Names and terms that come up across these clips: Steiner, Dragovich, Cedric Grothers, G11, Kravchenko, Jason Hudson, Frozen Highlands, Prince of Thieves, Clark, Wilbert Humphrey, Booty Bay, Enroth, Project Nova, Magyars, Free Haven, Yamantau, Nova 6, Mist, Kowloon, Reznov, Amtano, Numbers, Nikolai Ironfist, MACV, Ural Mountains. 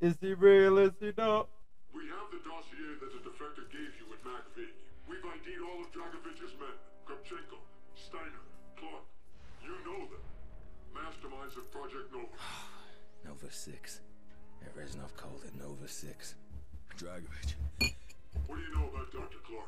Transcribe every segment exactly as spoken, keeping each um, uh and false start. Is he real? Is he not? We have the dossier that the defector gave you in M A C V. We've I D'd all of Dragovich's men. Kravchenko, Steiner, Clark. You know them. Masterminds of Project Nova. Nova six. At Reznov called it Nova six. Dragovich. What do you know about Doctor Clark?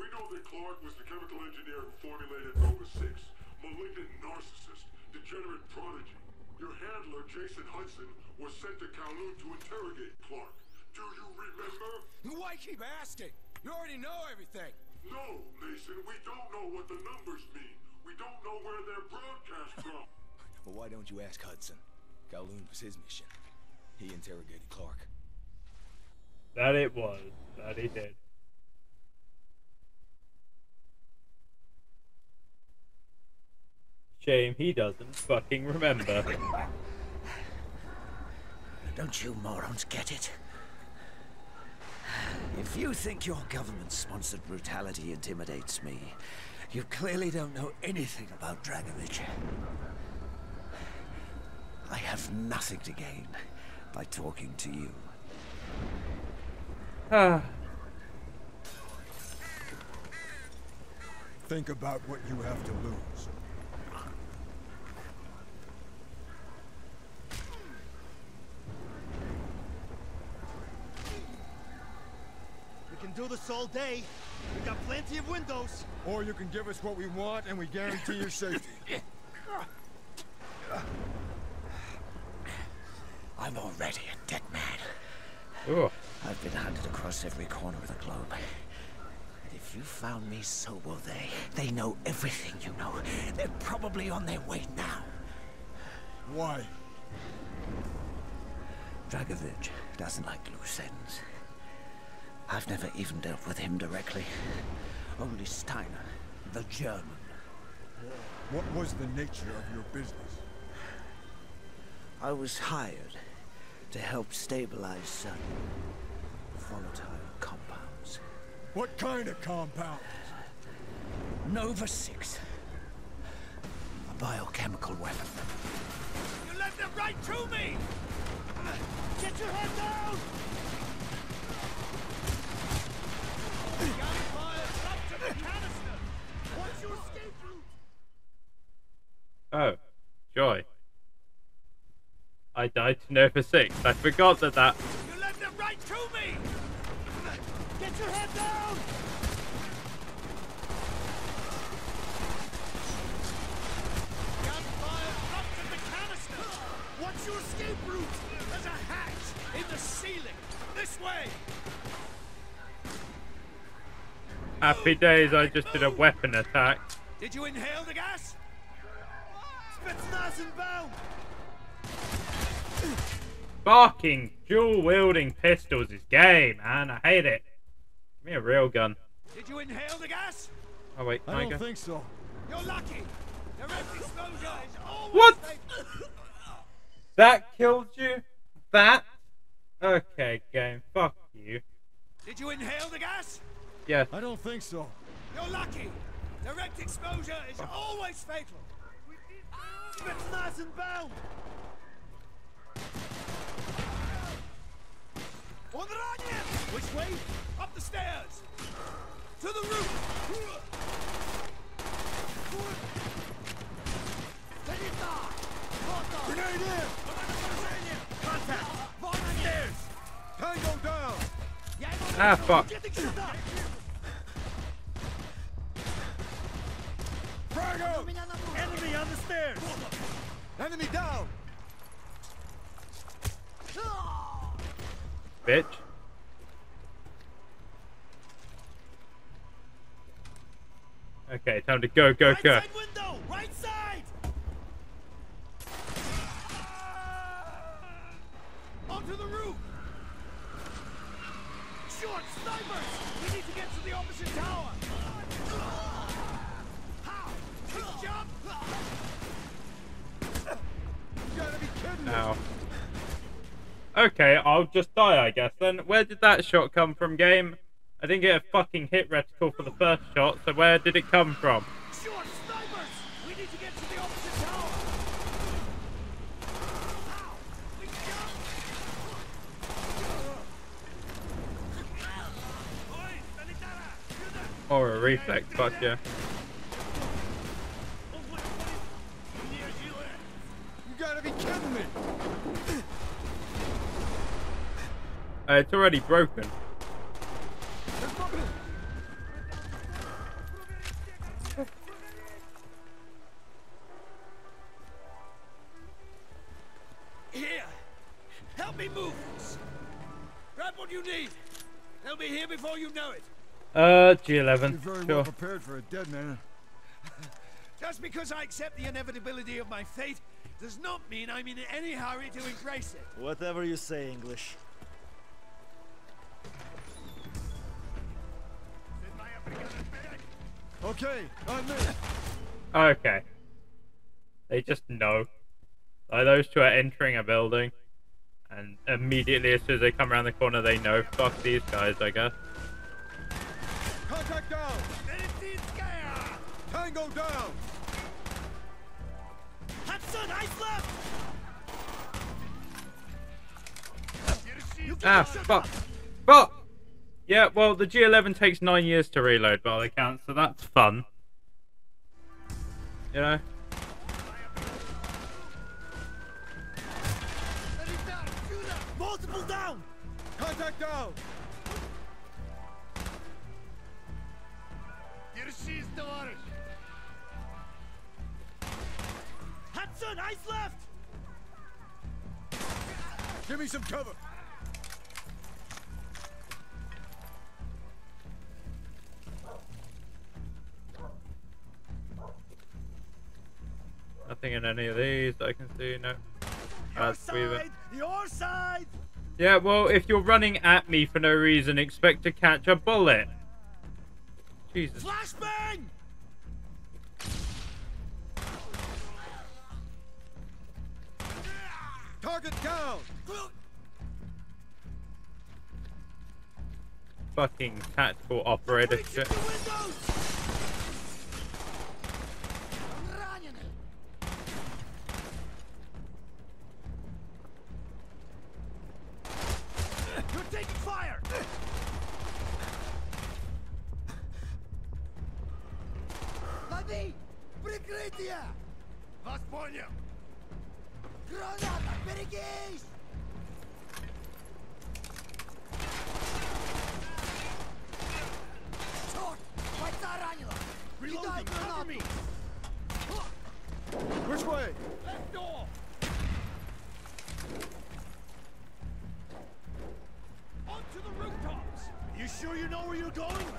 We know that Clark was the chemical engineer who formulated Nova six. Malignant narcissist. Degenerate prodigy. Your handler, Jason Hudson, was sent to Kowloon to interrogate Clark. Do you remember? Why keep asking? You already know everything. No, Mason, we don't know what the numbers mean. We don't know where they're broadcast from. Well, why don't you ask Hudson? Kowloon was his mission. He interrogated Clark. That it was. That he did. Shame he doesn't fucking remember. Don't you morons get it? If you think your government-sponsored brutality intimidates me, you clearly don't know anything about Dragovich. I have nothing to gain by talking to you. Ah. Think about what you have to lose. Do this all day. We got plenty of windows. Or you can give us what we want and we guarantee your safety. I'm already a dead man. Ooh. I've been hunted across every corner of the globe. And if you found me, so will they. They know everything you know. They're probably on their way now. Why? Dragovich doesn't like loose ends. I've never even dealt with him directly. Only Steiner, the German. What was the nature of your business? I was hired to help stabilize certain volatile compounds. What kind of compounds? Nova six. A biochemical weapon. You led them right to me! Get your head down! Oh, joy. I died to Nova six. I forgot that that... You led them right to me! Get your head down! Gunfire knocked at the canister! What's your escape route? There's a hatch in the ceiling! This way! Happy days, I just did a weapon attack. Did you inhale the gas? Fucking dual-wielding pistols is gay, man. I hate it. Give me a real gun. Did you inhale the gas? Oh wait, I don't think so. You're lucky. Direct exposure is always what? Safe. That killed you? That? Okay, game. Fuck you. Did you inhale the gas? Yes. I don't think so. You're lucky. Direct exposure is oh. always fatal. It's nice and bound. On the right now. Which way? Up the stairs. To the roof. Grenade in. Contact. Vine stairs. Tango down. Ah, fuck. Drago! Enemy on the stairs! Enemy down! Bitch. Okay, time to go, go, go. Right side window! Right side! Onto the roof! Short snipers! We need to get to the opposite tower! How? Good job! You gotta be kidding me! Ow. Okay, I'll just die, I guess. Then where did that shot come from, game? I didn't get a fucking hit reticle for the first shot, so where did it come from? Short snipers! We need to get to the opposite tower! How? We Or a reflex, fuck yeah. You gotta be kidding me! Uh, it's already broken. Here! Help me move! Grab what you need! They'll be here before you know it! Uh, G eleven. You're very sure. Well prepared for a dead man. Just because I accept the inevitability of my fate does not mean I'm in any hurry to embrace it. Whatever you say, English. Okay, I'm in. Okay. They just know. Like, those two are entering a building, and immediately as soon as they come around the corner, they know. Fuck these guys, I guess. Contact down! Tango down! Hudson, ice left! Ah, fuck. Fuck! Yeah, well, the G eleven takes nine years to reload by all accounts, so that's fun. You know? Multiple down! Contact down! Hudson, ice left! Give me some cover! Nothing in any of these I can see, no. Your side! Your side! Yeah, well, if you're running at me for no reason, expect to catch a bullet. Jesus. Flashbang! Target down! Fucking tactical operator shit. You're taking fire! Which way? Left door. Onto the rooftops. You sure you know where you're going? Yes.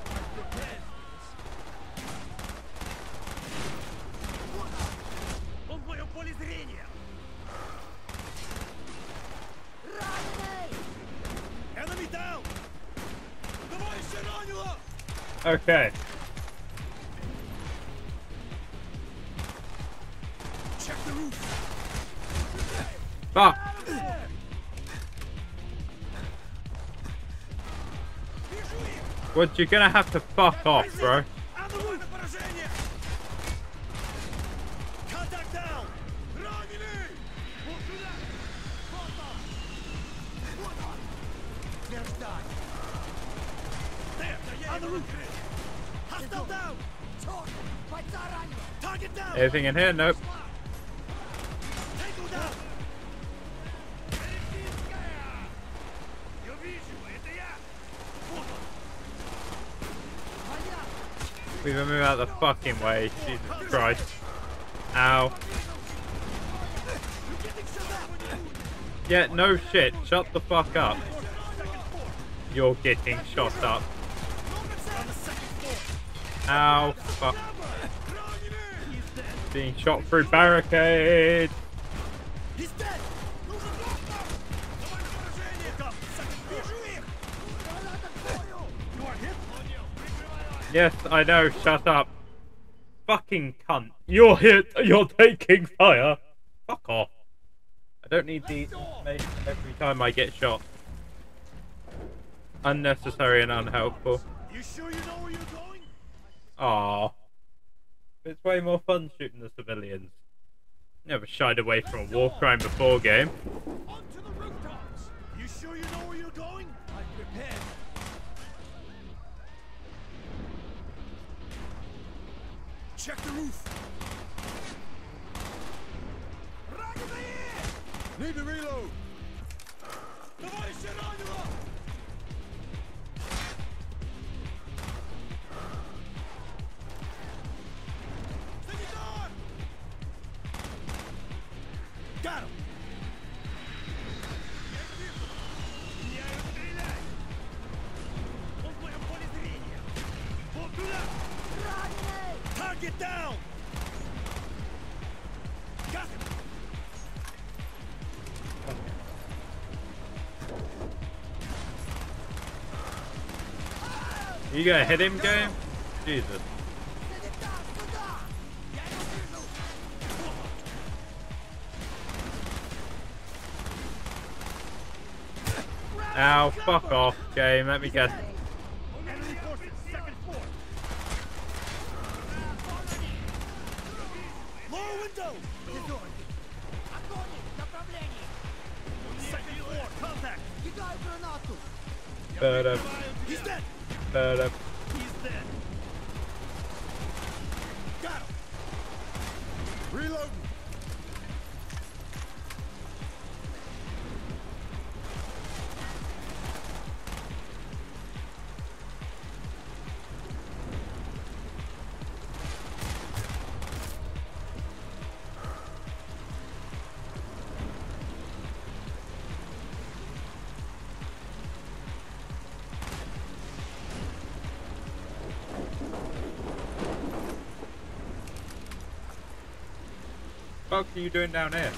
Okay. Check the roof. Fuck. What, you're gonna have to fuck off, bro. Anything in here? Nope. We've been moving out the fucking way. Jesus Christ. Ow. Yeah, no shit. Shut the fuck up. You're getting shot up. Ow. Fuck. Being shot through barricade. He's dead. Yes, I know. Shut up. Fucking cunt. You're hit. You're taking fire. Fuck off. I don't need these every time I get shot. Unnecessary and unhelpful. You sure you know where you're going? Aww. It's way more fun shooting the civilians. Never shied away from a war crime before, game. Onto the rooftops. You sure you know where you're going? I'm prepared. Check the roof. Need to reload. Got him. Target down. Got him. You gonna hit him, game? Jesus. Ow, fuck off, game, let me guess. Third up. Third up. What the fuck are you doing down here?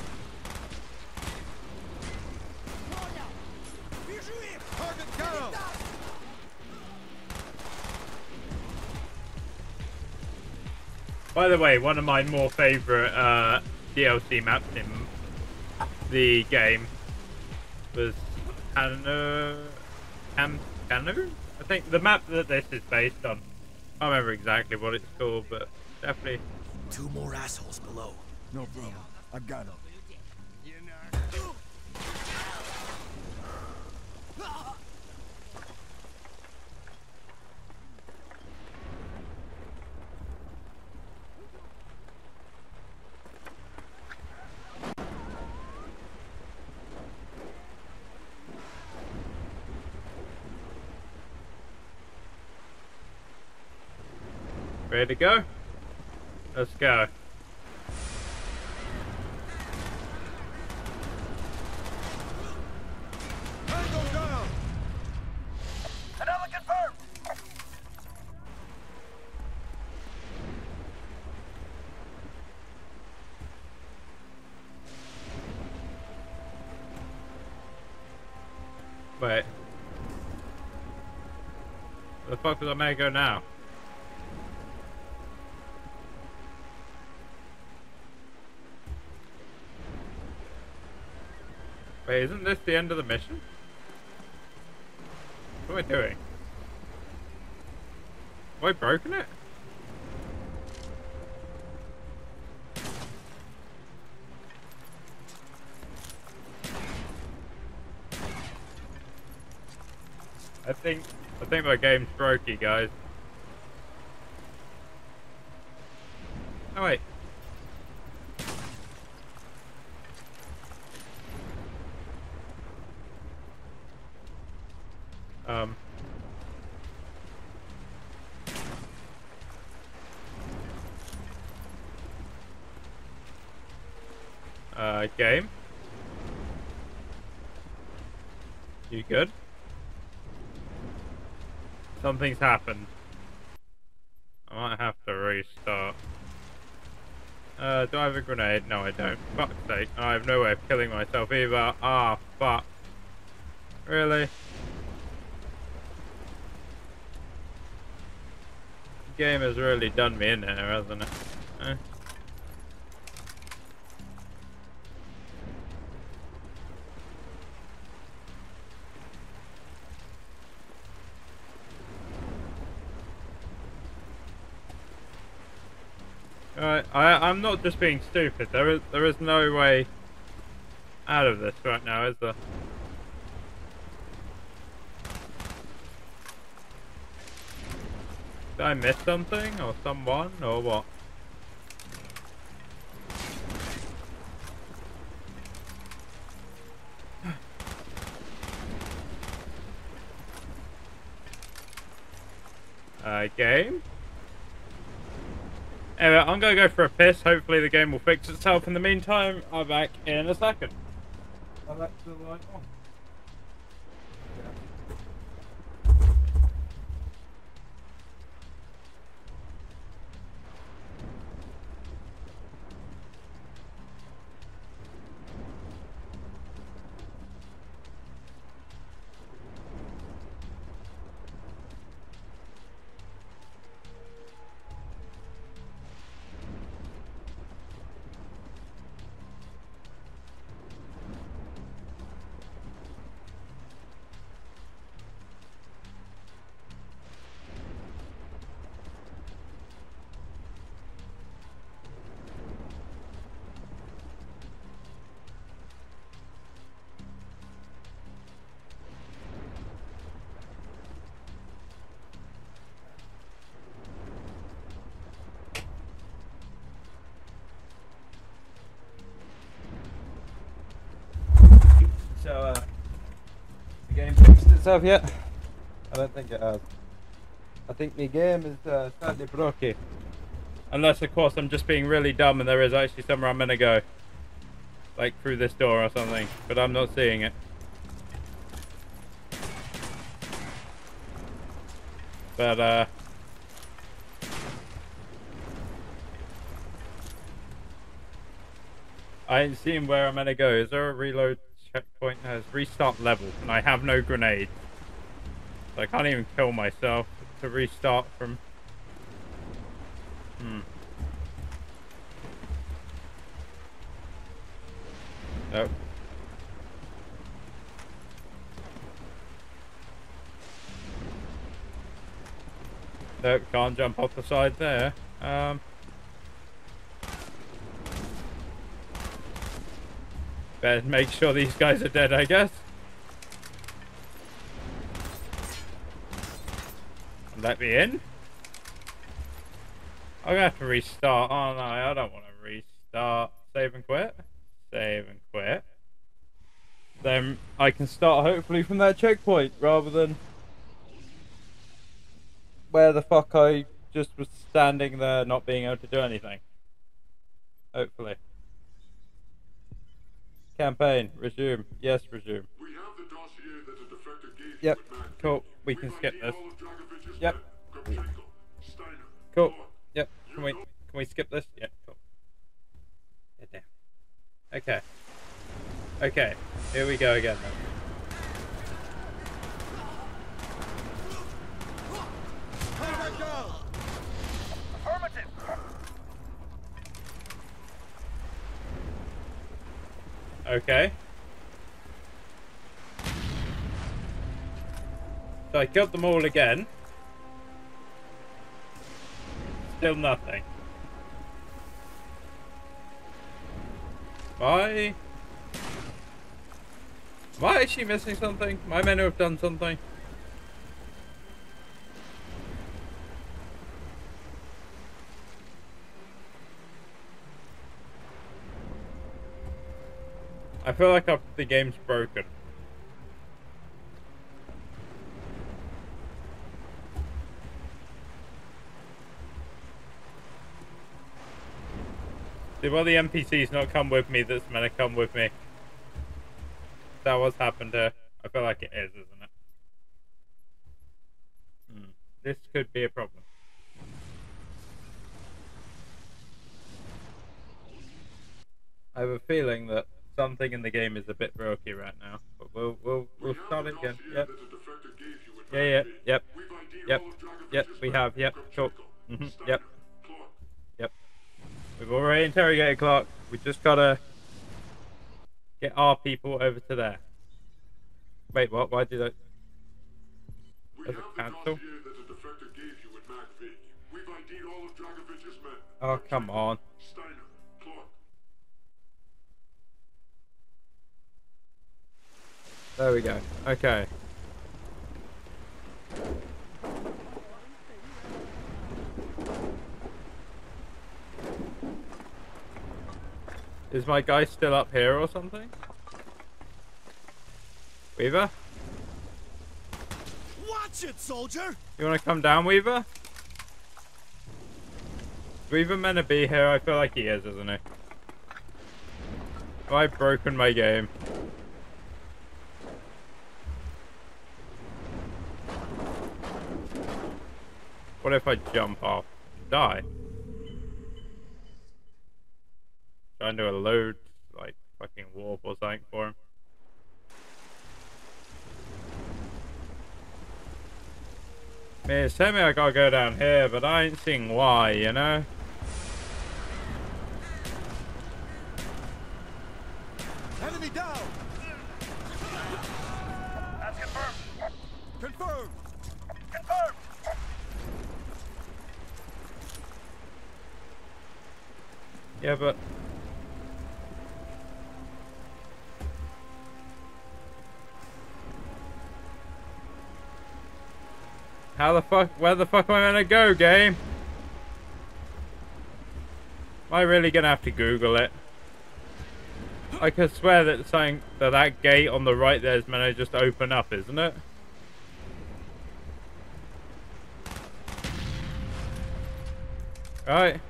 By the way, one of my more favourite uh, D L C maps in the game was Amtano, Amtano? I think the map that this is based on. I can't remember exactly what it's called, but definitely. Two more assholes below. No problem. I got him. Ready to go? Let's go. Because I may go now. Wait, isn't this the end of the mission? What am I doing? Have I broken it? I think. I think my game's brokey, guys. Oh wait. Um. Uh, game. You good? Something's happened. I might have to restart. Uh, do I have a grenade? No, I don't. Fuck's sake. I have no way of killing myself either. Ah, fuck. Really? The game has really done me in here, hasn't it? Eh? Alright, I, I'm not just being stupid, there is, there is no way out of this right now, is there? Did I miss something, or someone, or what? Uh, game. Anyway, I'm gonna go for a piss. Hopefully the game will fix itself. In the meantime, I'm back in a second. I'll let the light on. So, uh, the game fixed itself yet? I don't think it has. I think the game is uh, slightly broken. Unless, of course, I'm just being really dumb and there is actually somewhere I'm gonna go. Like through this door or something, but I'm not seeing it. But, uh... I ain't seen where I'm gonna go. Is there a reload? Checkpoint has restart level, and I have no grenade, so I can't even kill myself to restart from. Hmm. Nope. Nope. Can't jump off the side there. Um. Better make sure these guys are dead, I guess. Let me in. I'm gonna have to restart. Oh no, I don't want to restart. Save and quit. Save and quit. Then I can start hopefully from that checkpoint rather than where the fuck I just was standing there not being able to do anything. Hopefully. Campaign, resume. Yes, resume. We have the dossier that a defector gave yep, you cool. We, we can skip this. Yep. Kravchenko, Steiner, cool. Lord. Yep. Can you we know? Can we skip this? Yep. Cool. Get down. Okay. Okay. Here we go again. Then. Here we go. Affirmative. Okay. So I killed them all again. Still nothing. Why? Am I actually missing something? Am I meant to have done something? I feel like I've, the game's broken. Did one of the N P Cs not come with me that's meant to come with me? That was happened here. I feel like it is, isn't it? Hmm. This could be a problem. I have a feeling that something in the game is a bit rocky right now, but we'll we'll we'll start it again. Yep. Yeah, yeah, yep, yep, yep. We have, yep, sure, mm-hmm. Yep, yep. We've already interrogated Clark. We just gotta get our people over to there. Wait, what? Why did I? There's a cancel. Oh, come on. There we go. Okay. Is my guy still up here or something? Weaver? Watch it, soldier! You wanna come down, Weaver? Is he even meant to be here? I feel like he is, isn't he? Have I broken my game? What if I jump off? Die? Trying to load, like, fucking warp or something for him. I mean, it's telling me I gotta go down here, but I ain't seeing why, you know? Enemy down! That's confirmed! Confirmed! Confirmed! Yeah, but... How the fuck, where the fuck am I gonna go, game? Am I really gonna have to Google it? I could swear that something, that that gate on the right there is meant to just open up, isn't it? Right.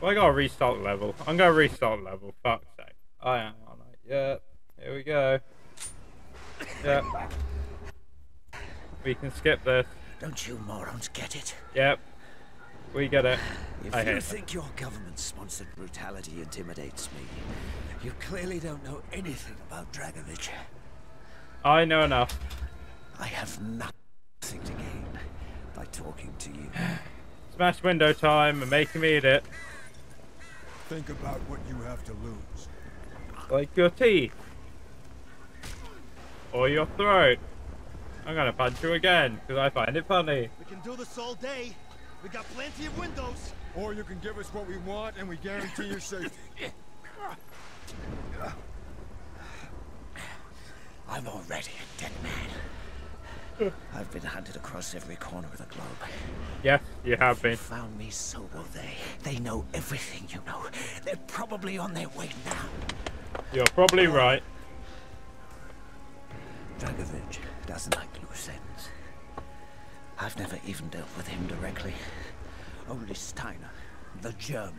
Well, I gotta restart level. I'm gonna restart level, fuck's sake. I am, aren't I? Yep. Here we go. Yep. We can skip this. Don't you morons get it? Yep. We get it. If I you think it. Your government-sponsored brutality intimidates me, you clearly don't know anything about Dragovich. I know enough. I have nothing to gain by talking to you. Smash window time and make him eat it. Think about what you have to lose. Like your teeth. Or your throat. I'm gonna punch you again, because I find it funny. We can do this all day. We got plenty of windows. Or you can give us what we want and we guarantee your safety. I'm already a dead man. I've been hunted across every corner of the globe. Yes, you have been. They found me, so will they. They know everything you know. They're probably on their way now. You're probably right. Dragovich doesn't like loose ends. I've never even dealt with him directly. Only Steiner, the German.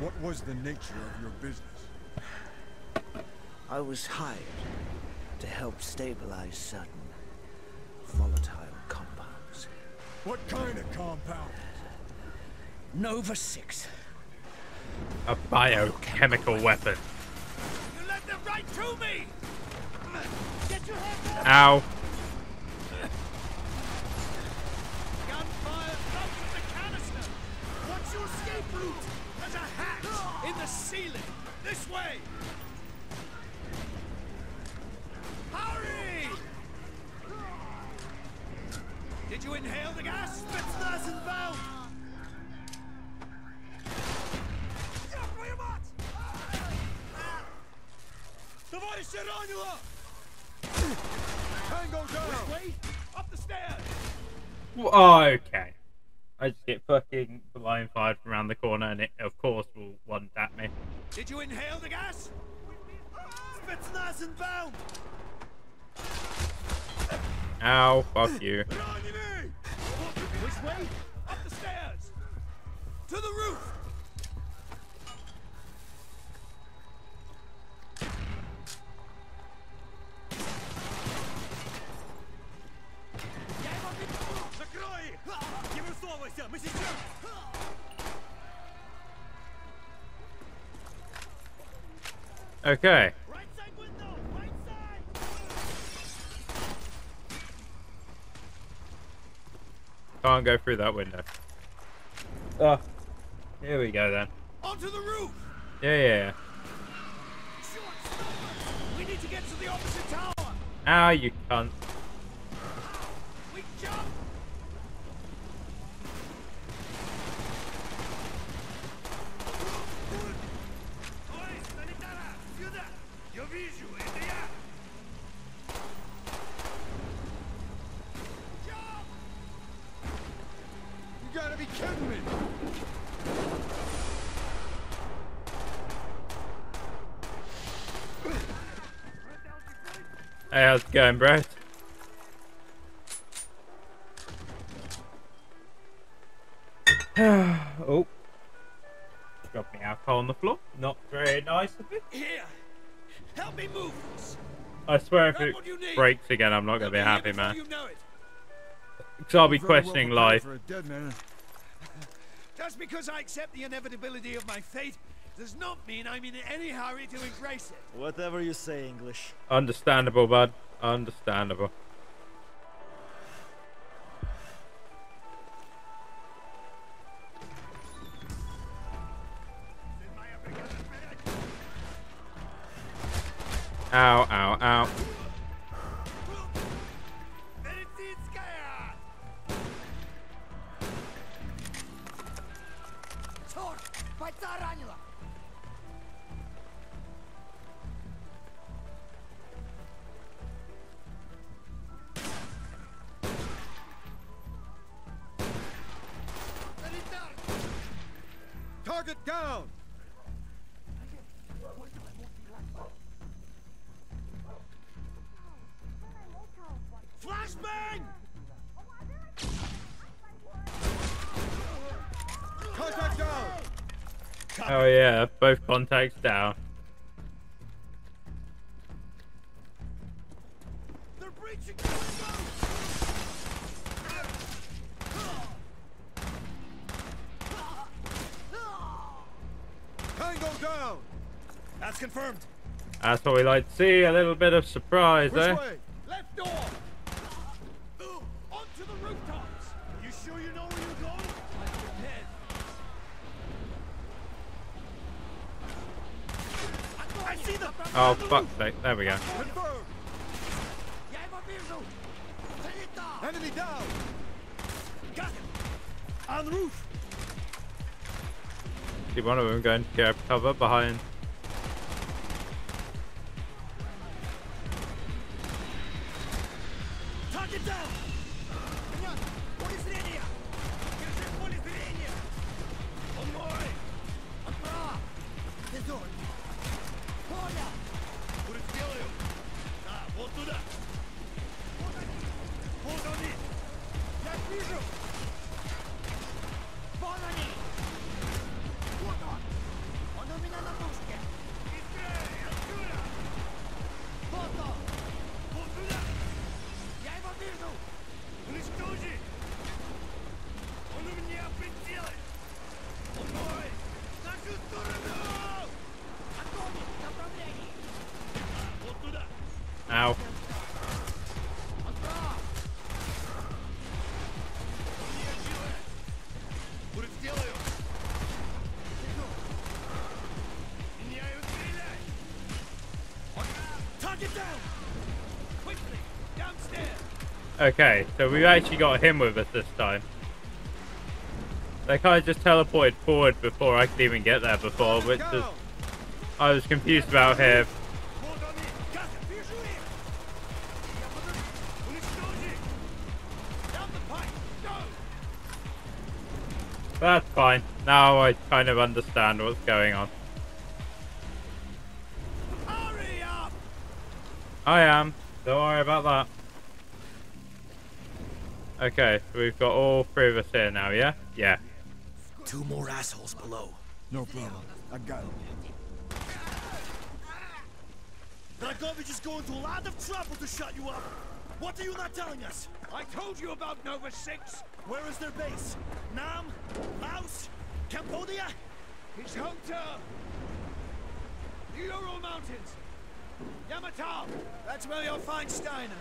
What was the nature of your business? I was hired to help stabilize certain volatile compounds. What kind of compound? Nova six. A biochemical weapon. You let them right to me. Get your hands up. Ow. Gunfire comes from the canister. What's your escape route? There's a hatch in the ceiling. This way. Hurry! Did you inhale the gas? Spitzlasen bound. Oh, okay. I just get fucking blind fired from around the corner and it, of course, will one tap me. Did you inhale the gas? Spitzlasen bound. Ow, fuck you. Which way? Up the stairs. To the roof. Okay. Right side window, right side. Can't go through that window. Ah, oh, here we go then. Onto the roof. Yeah, yeah, yeah. Short, we need to get to the opposite tower. Ow, you cunt. We jump. Hey, how's it going, bro? Oh. Dropping alcohol on the floor. Not very nice of it. Here. Help me move. I swear if it breaks again, I'm not going to be happy, man. Because I'll be questioning life. Just because I accept the inevitability of my fate does not mean I'm in any hurry to embrace it. Whatever you say, English. Understandable, bud. Understandable. Ow, ow, ow. Target down. Flashbang! Contact down! Oh yeah, both contacts down. They're breaching. Tango down! That's confirmed. That's what we like to see, a little bit of surprise, eh? Left door! Rooftops. You sure you know where you're going? I'm prepared. I see them. Oh, fuck's sake. There we go. Confirmed. Enemy down. Got him. On the roof. See one of them going to get cover behind. Target down. Ow. Okay, so we've actually got him with us this time. They kind of just teleported forward before I could even get there before, which is... I was confused about here. That's fine. Now I kind of understand what's going on. Hurry up. I am. Don't worry about that. Okay, so we've got all three of us here now, yeah? Yeah. Two more assholes below. No problem. I got him. Dragovich is going to a lot of trouble to shut you up. What are you not telling us? I told you about Nova six. Where is their base? Nam? Laos? Cambodia? His hometown. The Ural Mountains. Yamantau. That's where you'll find Steiner.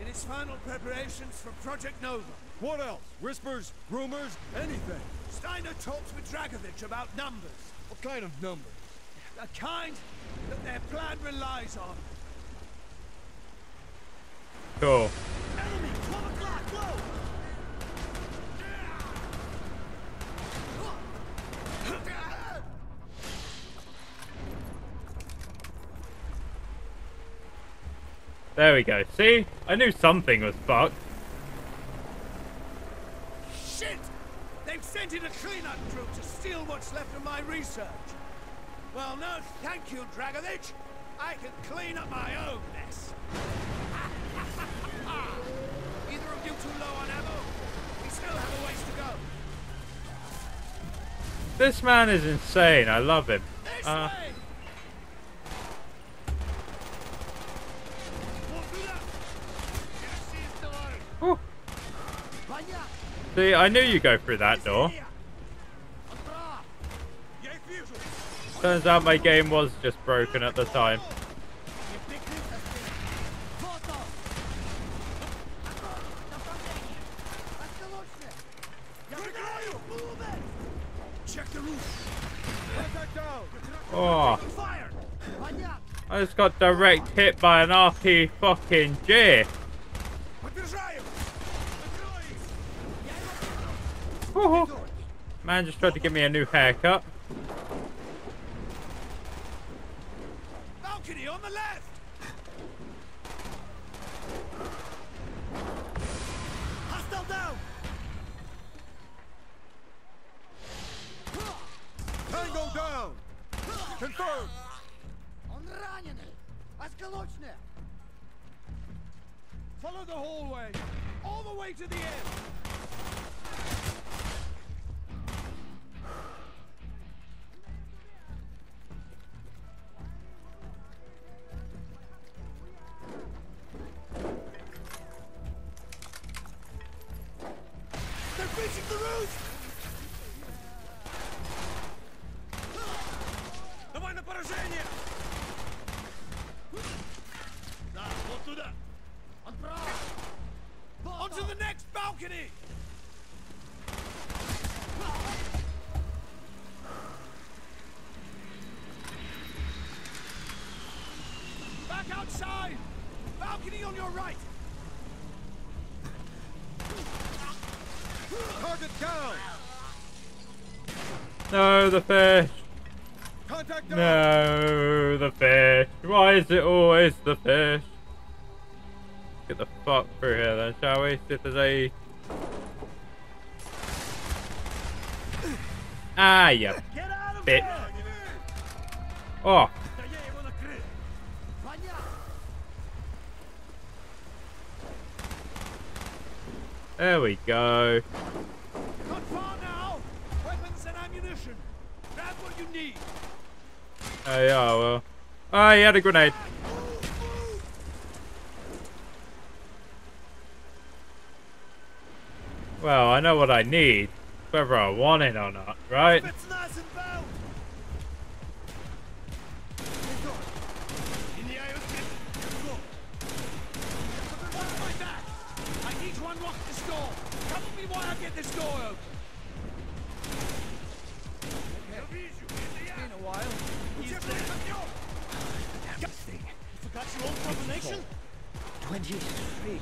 In his final preparations for Project Nova. What else? Whispers, rumors, anything. Steiner talks with Dragovich about numbers. What kind of numbers? The kind that their plan relies on. Cool. Enemy, twelve o'clock, go! There we go. See? I knew something was fucked. Shit! They've sent in a cleanup crew to steal what's left of my research. Well, no, thank you, Dragovich. I can clean up my own mess. Either of you too low on ammo? We still have a ways to go. This man is insane. I love him. This uh, way. Oh. See, I knew you'd go through that door. Turns out my game was just broken at the time. Oh. I just got direct hit by an R P fucking G. Oh. Man just tried to give me a new haircut. Balcony on the left. Hostile down. Tango down. Confirmed. Он раненый. Осколочный. Follow the hallway. All the way to the end. No, the fish. No, the fish. Why is it always the fish? Get the fuck through here then, shall we? See if there's a... Ah, you bitch. Oh. There we go. Not far now. Weapons and ammunition. Grab what you need. Oh yeah, well. Oh, he had a grenade. Well, I know what I need, whether I want it or not, right? It's nice and bound. This door open. Okay. It's been a while. Damn this thing. Forgot your old combination? twenty-three.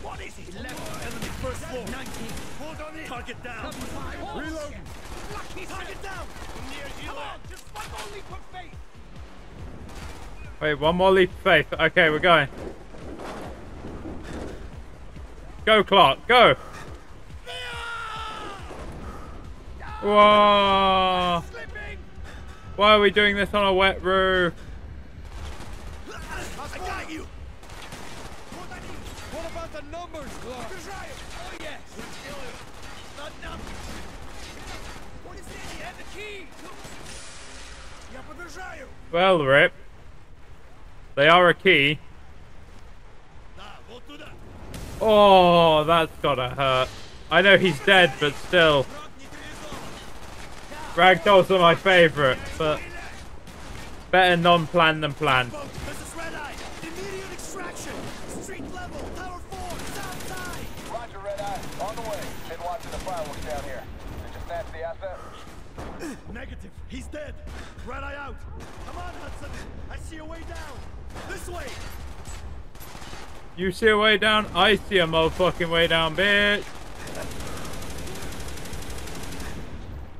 What is it? eleven. Enemy first floor. nineteen. Hold on it. Target down. Reload. Lucky target down. Come on. Just one more leap of faith. Wait, one more leap of faith. Okay, we're going. Go, Clark. Go. Whoa! Why are we doing this on a wet roof? I got you. What about the numbers, Clark? Oh yes. Not numbers. What is it? You have the key. Я подержаю. Well, Rip. They are a key. Oh, that's gotta hurt. I know he's dead, but still. Ragdolls are my favourite, but better non-plan than planned. Roger, Red Eye. On the way. Been watching the fireworks down here. Did you snatch the asset? Negative. He's dead. Red Eye out. Come on, Hudson. I see a way down. This way. You see a way down? I see a motherfucking way down, bitch.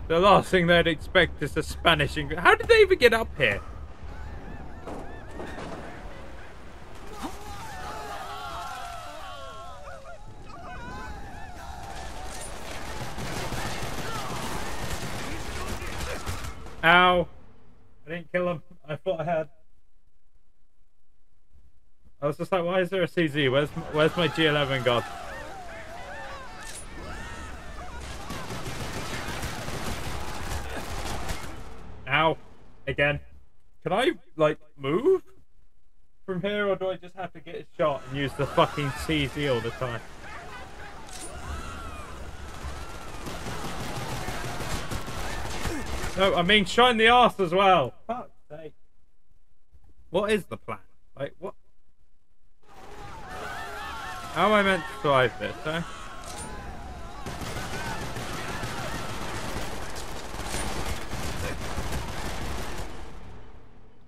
The last thing they'd expect is the Spanish English. How did they even get up here? Ow. I didn't kill him. I thought I had. I was just like, why is there a C Z? Where's where's my G eleven god? Ow! Again. Can I like move from here, or do I just have to get a shot and use the fucking C Z all the time? No, I mean shine the arse as well. Fuck's sake. What is the plan? Like what? How am I meant to drive this, eh?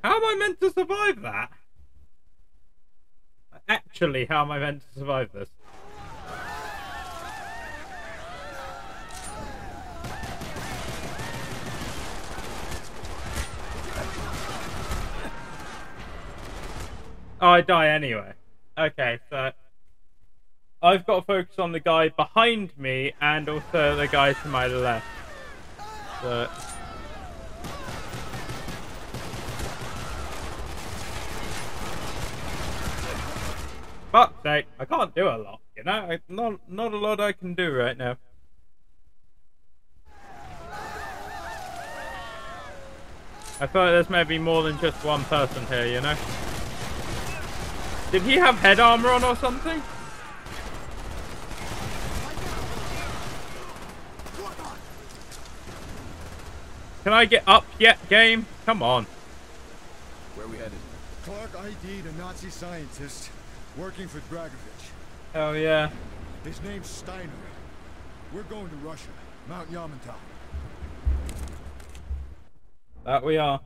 How am I meant to survive that? Actually, how am I meant to survive this? Oh, I die anyway. Okay, so I've got to focus on the guy behind me and also the guy to my left. So fuck's sake, I can't do a lot, you know? I, not, not a lot I can do right now. I feel like there's maybe more than just one person here, you know? Did he have head armor on or something? Can I get up yet, game? Come on. Where are we headed? Clark I D'd a Nazi scientist working for Dragovich. Oh yeah. His name's Steiner. We're going to Russia, Mount Yamantau. That we are.